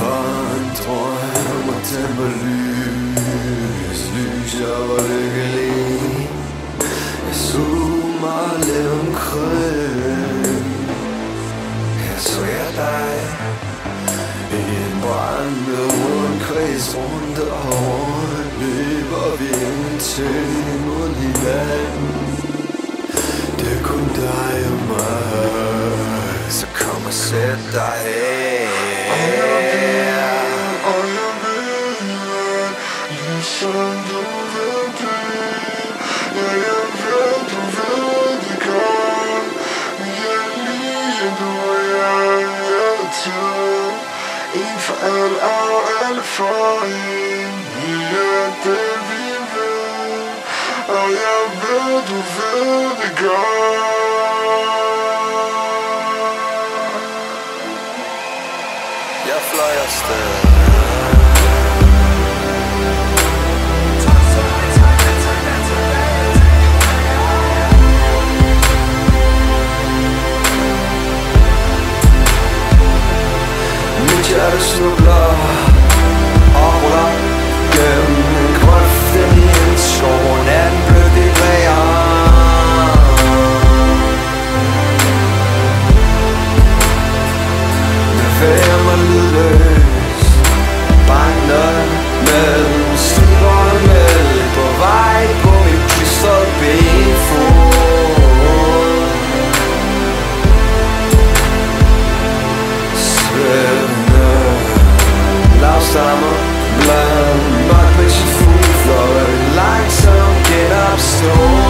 Faren tror han må tage mig lys der var lykkelig. Jeg så mig lidt omkring. Her så jeg dig i en brændende rundkreds. Rundt og rundt løber vi indtil mod i vand. Det er kun dig og mig, så kom og sæt dig af. Som du vil blive, ja jeg ved, du ved det godt. Vi er lige, du og jeg er tid. En for alle og alle for en. Vi er det vi ved, og jeg ved, du ved det godt. Jeg fløj afsted. Mit hjerte snubler og ruller gennem grøften i en skov. Natten blev det værre. Jeg føler mig lydløs, bandet mellem striber og mælk. På vej på mit klistrede benfod. Svend lavstammer blandt mørk med sin fuglefløj langsomt genopstår.